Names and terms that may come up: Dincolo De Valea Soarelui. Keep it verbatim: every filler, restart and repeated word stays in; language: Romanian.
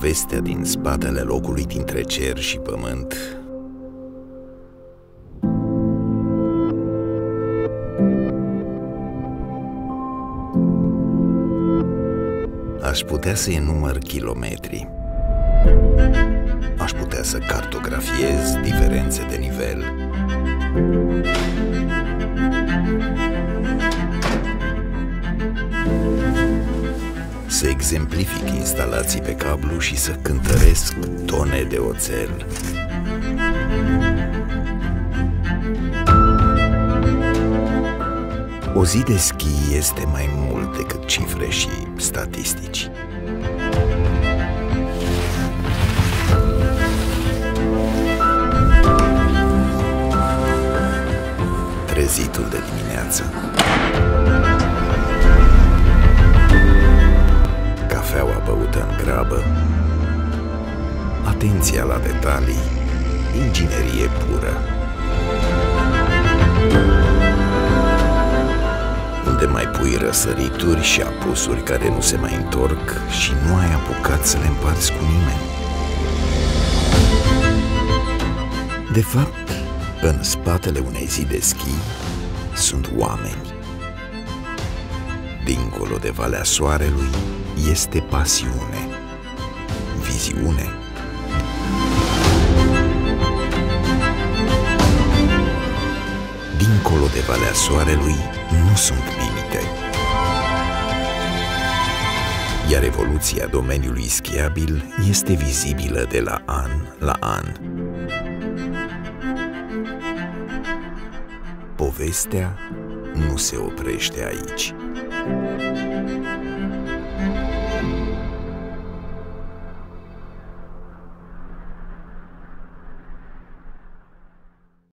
povestea din spatele locului dintre cer și pământ. Aș putea să enumăr kilometri. Aș putea să cartografiez diferențe de nivel. Să exemplific instalații pe cablu și să cântăresc tone de oțel. O zi de schi este mai mult decât cifre și statistici. Trezitul de dimineață, cafeaua băută în grabă, atenția la detalii, inginerie pură. Unde mai pui răsărituri și apusuri care nu se mai întorc și nu ai apucat să le împarți cu nimeni. De fapt, în spatele unei zi de schi sunt oameni. Dincolo de Valea Soarelui este pasiune, viziune. Dincolo de Valea Soarelui nu sunt limite. Iar evoluția domeniului schiabil este vizibilă de la an la an. Povestea nu se oprește aici.